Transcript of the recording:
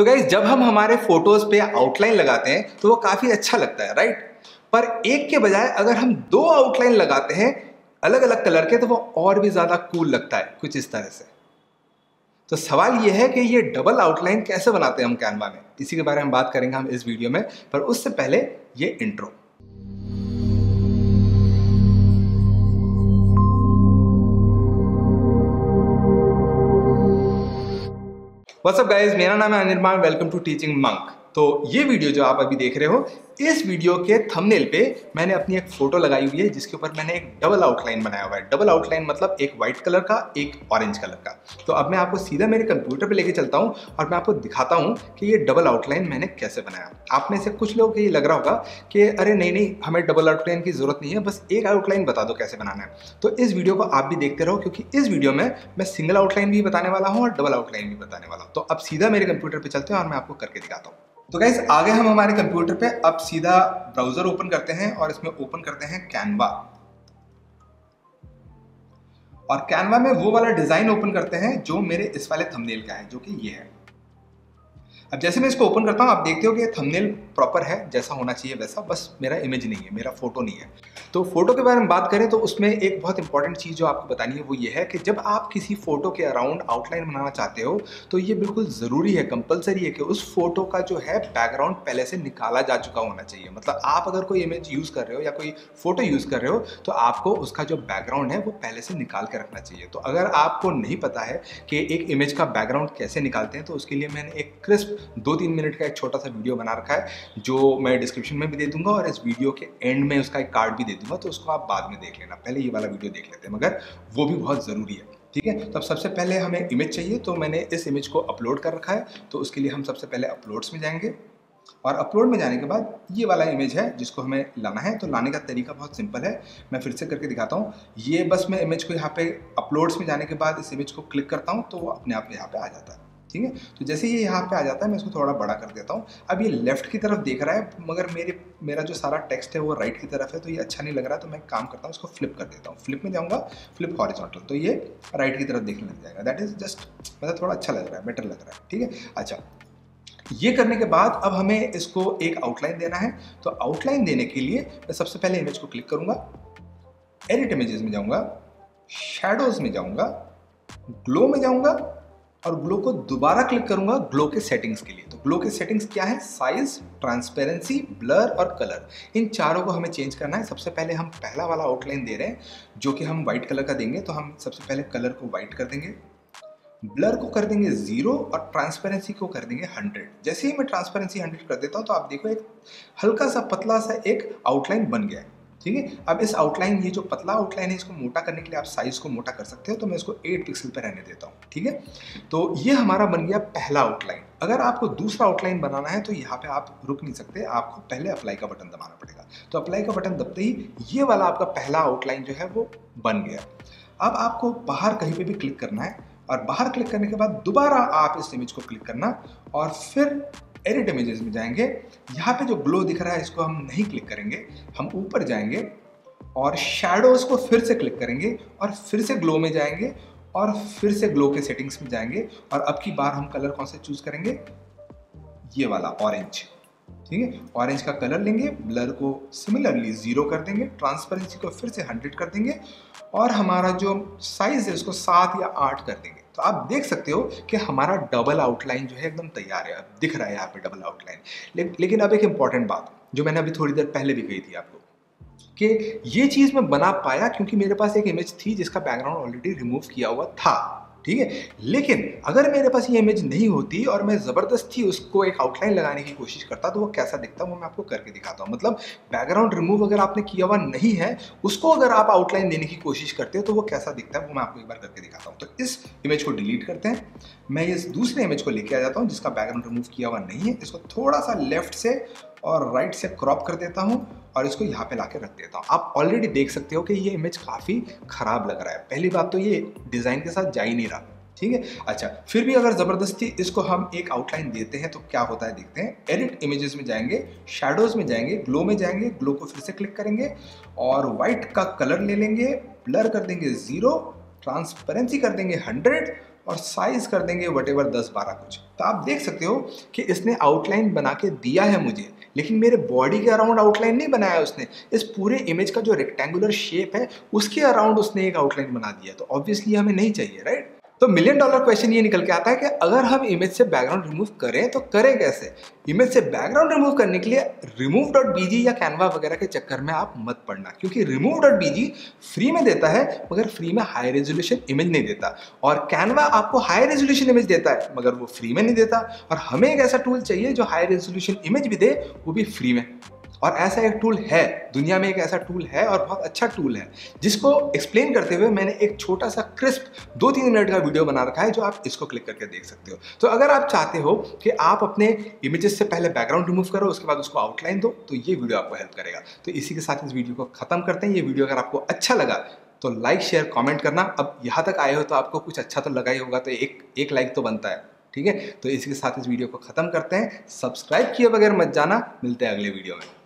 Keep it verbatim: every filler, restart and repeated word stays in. तो गाइज जब हम हमारे फोटोज पे आउटलाइन लगाते हैं तो वो काफी अच्छा लगता है, राइट। पर एक के बजाय अगर हम दो आउटलाइन लगाते हैं अलग अलग कलर के तो वो और भी ज्यादा कूल लगता है, कुछ इस तरह से। तो सवाल ये है कि ये डबल आउटलाइन कैसे बनाते हैं हम कैनवा में, इसी के बारे में बात करेंगे हम इस वीडियो में। पर उससे पहले ये इंट्रो। व्हाट्सअप गाइज, मेरा नाम है Anirman, welcome to teaching monk. तो ये वीडियो जो आप अभी देख रहे हो, इस वीडियो के थंबनेल पे मैंने अपनी एक फोटो लगाई हुई है जिसके ऊपर मैंने एक डबल आउटलाइन बनाया हुआ है। डबल आउटलाइन मतलब एक वाइट कलर का, एक ऑरेंज कलर का। तो अब मैं आपको सीधा मेरे कंप्यूटर पे लेके चलता हूँ और मैं आपको दिखाता हूँ कि ये डबल आउटलाइन मैंने कैसे बनाया। आप में से कुछ लोगों को ये लग रहा होगा कि अरे नहीं नहीं, हमें डबल आउटलाइन की जरूरत नहीं है, बस एक आउटलाइन बता दो कैसे बनाना है। तो इस वीडियो को आप भी देखते रहो, क्योंकि इस वीडियो में मैं सिंगल आउटलाइन भी बताने वाला हूँ और डबल आउटलाइन भी बताने वाला हूँ। तो अब सीधा मेरे कंप्यूटर पर चलते हैं और मैं आपको करके दिखाता हूँ। तो गाइज आगे हम हमारे कंप्यूटर पे अब सीधा ब्राउजर ओपन करते हैं और इसमें ओपन करते हैं कैनवा। और कैनवा में वो वाला डिजाइन ओपन करते हैं जो मेरे इस वाले थंबनेल का है, जो कि ये है। अब जैसे मैं इसको ओपन करता हूँ आप देखते हो कि ये थंबनेल प्रॉपर है, जैसा होना चाहिए वैसा, बस मेरा इमेज नहीं है, मेरा फोटो नहीं है। तो फोटो के बारे में बात करें तो उसमें एक बहुत इंपॉर्टेंट चीज़ जो आपको बतानी है वो ये है कि जब आप किसी फोटो के अराउंड आउटलाइन बनाना चाहते हो तो ये बिल्कुल ज़रूरी है, कंपलसरी है कि उस फोटो का जो है बैकग्राउंड पहले से निकाला जा चुका होना चाहिए। मतलब आप अगर कोई इमेज यूज़ कर रहे हो या कोई फोटो यूज़ कर रहे हो तो आपको उसका जो बैकग्राउंड है वो पहले से निकाल के रखना चाहिए। तो अगर आपको नहीं पता है कि एक इमेज का बैकग्राउंड कैसे निकालते हैं तो उसके लिए मैंने एक क्रिस्प दो तीन मिनट का एक छोटा सा वीडियो बना रखा है जो मैं डिस्क्रिप्शन में भी दे दूंगा और इस वीडियो के एंड में उसका एक कार्ड भी दे दूंगा, तो उसको आप बाद में देख लेना, पहले ये वाला वीडियो देख लेते हैं, मगर वो भी बहुत ज़रूरी है, ठीक है। तो अब सबसे पहले हमें इमेज चाहिए, तो मैंने इस इमेज को अपलोड कर रखा है। तो उसके लिए हम सबसे पहले अपलोड्स में जाएंगे और अपलोड में जाने के बाद ये वाला इमेज है जिसको हमें लाना है। तो लाने का तरीका बहुत सिंपल है, मैं फिर से करके दिखाता हूँ। ये बस मैं इमेज को यहाँ पे अपलोड्स में जाने के बाद इस इमेज को क्लिक करता हूँ तो वो अपने आप यहाँ पे आ जाता है, ठीक है। तो जैसे ये यहाँ पे आ जाता है मैं इसको थोड़ा बड़ा कर देता हूँ। अब ये लेफ्ट की तरफ देख रहा है मगर मेरे मेरा जो सारा टेक्स्ट है वो राइट की तरफ है, तो ये अच्छा नहीं लग रहा। तो मैं काम करता हूँ, इसको फ्लिप कर देता हूँ। फ्लिप में जाऊँगा, फ्लिप हॉरिजॉन्टल, तो ये राइट की तरफ देखने लग जाएगा। दैट इज़ जस्ट, मतलब थोड़ा अच्छा लग रहा है, बेटर लग रहा है, ठीक है। अच्छा, ये करने के बाद अब हमें इसको एक आउटलाइन देना है। तो आउटलाइन देने के लिए मैं सबसे पहले इमेज को क्लिक करूँगा, एडिट इमेजेस में जाऊँगा, शेडोज़ में जाऊँगा, ग्लो में जाऊँगा और ग्लो को दोबारा क्लिक करूंगा ग्लो के सेटिंग्स के लिए। तो ग्लो के सेटिंग्स क्या है? साइज, ट्रांसपेरेंसी, ब्लर और कलर, इन चारों को हमें चेंज करना है। सबसे पहले हम पहला वाला आउटलाइन दे रहे हैं जो कि हम वाइट कलर का देंगे, तो हम सबसे पहले कलर को वाइट कर देंगे, ब्लर को कर देंगे जीरो और ट्रांसपेरेंसी को कर देंगे हंड्रेड। जैसे ही मैं ट्रांसपेरेंसी हंड्रेड कर देता हूँ तो आप देखो एक हल्का सा पतला सा एक आउटलाइन बन गया है, ठीक है। अब इस आउटलाइन, ये जो पतला आउटलाइन है, इसको मोटा करने के लिए आप साइज को मोटा कर सकते हो। तो मैं इसको आठ पिक्सल पर रहने देता हूँ, ठीक है। तो ये हमारा बन गया पहला आउटलाइन। अगर आपको दूसरा आउटलाइन बनाना है तो यहाँ पे आप रुक नहीं सकते, आपको पहले अप्लाई का बटन दबाना पड़ेगा। तो अप्लाई का बटन दबते ही ये वाला आपका पहला आउटलाइन जो है वो बन गया। अब आपको बाहर कहीं पर भी क्लिक करना है और बाहर क्लिक करने के बाद दोबारा आप इस इमेज को क्लिक करना और फिर एडिट इमेजेस में जाएंगे। यहाँ पे जो ग्लो दिख रहा है इसको हम नहीं क्लिक करेंगे, हम ऊपर जाएंगे और शैडोज़ को फिर से क्लिक करेंगे और फिर से ग्लो में जाएंगे और फिर से ग्लो के सेटिंग्स में जाएंगे। और अब की बार हम कलर कौन से चूज करेंगे? ये वाला ऑरेंज, ठीक है। ऑरेंज का कलर लेंगे, ब्लर को सिमिलरली जीरो कर देंगे, ट्रांसपेरेंसी को फिर से हंड्रेड कर देंगे और हमारा जो साइज है उसको सात या आठ कर देंगे। तो आप देख सकते हो कि हमारा डबल आउटलाइन जो है एकदम तैयार है। अब दिख रहा है यहाँ पे डबल आउटलाइन। ले, लेकिन अब एक इम्पॉर्टेंट बात जो मैंने अभी थोड़ी देर पहले भी कही थी आपको, कि ये चीज़ मैं बना पाया क्योंकि मेरे पास एक इमेज थी जिसका बैकग्राउंड ऑलरेडी रिमूव किया हुआ था, ठीक है। लेकिन अगर मेरे पास ये इमेज नहीं होती और मैं ज़बरदस्ती उसको एक आउटलाइन लगाने की कोशिश करता तो वो कैसा दिखता वो मैं आपको करके दिखाता हूँ। मतलब बैकग्राउंड रिमूव अगर आपने किया हुआ नहीं है उसको अगर आप आउटलाइन देने की कोशिश करते हो तो वो कैसा दिखता है वो मैं आपको एक बार करके दिखाता हूँ। तो इस इमेज को डिलीट करते हैं, मैं इस दूसरे इमेज को लेके आ जाता हूँ जिसका बैकग्राउंड रिमूव किया हुआ नहीं है। इसको थोड़ा सा लेफ्ट से और राइट से क्रॉप कर देता हूँ और इसको यहाँ पे लाके रख देता हूँ। आप ऑलरेडी देख सकते हो कि ये इमेज काफ़ी ख़राब लग रहा है। पहली बात तो ये डिज़ाइन के साथ जा ही नहीं रहा, ठीक है। अच्छा, फिर भी अगर ज़बरदस्ती इसको हम एक आउटलाइन देते हैं तो क्या होता है देखते हैं। एडिट इमेजेस में जाएंगे, शेडोज़ में जाएंगे, ग्लो में जाएंगे, ग्लो को फिर से क्लिक करेंगे और वाइट का कलर ले लेंगे, ब्लर कर देंगे ज़ीरो, ट्रांसपेरेंसी कर देंगे हंड्रेड और साइज कर देंगे वट एवर दस बारह कुछ। तो आप देख सकते हो कि इसने आउटलाइन बना के दिया है मुझे, लेकिन मेरे बॉडी के अराउंड आउटलाइन नहीं बनाया है उसने। इस पूरे इमेज का जो रेक्टेंगुलर शेप है उसके अराउंड उसने एक आउटलाइन बना दिया, तो ऑब्वियसली हमें नहीं चाहिए, राइट। तो मिलियन डॉलर क्वेश्चन ये निकल के आता है कि अगर हम इमेज से बैकग्राउंड रिमूव करें तो करें कैसे। इमेज से बैकग्राउंड रिमूव करने के लिए रिमूव डॉट बी जी या कैनवा वगैरह के चक्कर में आप मत पड़ना, क्योंकि रिमूव डॉट बी जी फ्री में देता है मगर फ्री में हाई रेजोल्यूशन इमेज नहीं देता, और कैनवा आपको हाई रेजोल्यूशन इमेज देता है मगर वो फ्री में नहीं देता। और हमें एक ऐसा टूल चाहिए जो हाई रेजोल्यूशन इमेज भी दे, वो भी फ्री में। और ऐसा एक टूल है, दुनिया में एक ऐसा टूल है और बहुत अच्छा टूल है, जिसको एक्सप्लेन करते हुए मैंने एक छोटा सा क्रिस्प दो तीन मिनट का वीडियो बना रखा है, जो आप इसको क्लिक करके देख सकते हो। तो अगर आप चाहते हो कि आप अपने इमेजेस से पहले बैकग्राउंड रिमूव करो, उसके बाद उसको आउटलाइन दो, तो ये वीडियो आपको हेल्प करेगा। तो इसी के साथ इस वीडियो को खत्म करते हैं। ये वीडियो अगर आपको अच्छा लगा तो लाइक शेयर कॉमेंट करना। अब यहाँ तक आए हो तो आपको कुछ अच्छा तो लगा ही होगा, तो एक एक लाइक तो बनता है, ठीक है। तो इसी के साथ इस वीडियो को खत्म करते हैं। सब्सक्राइब किए बगैर मत जाना, मिलते हैं अगले वीडियो में।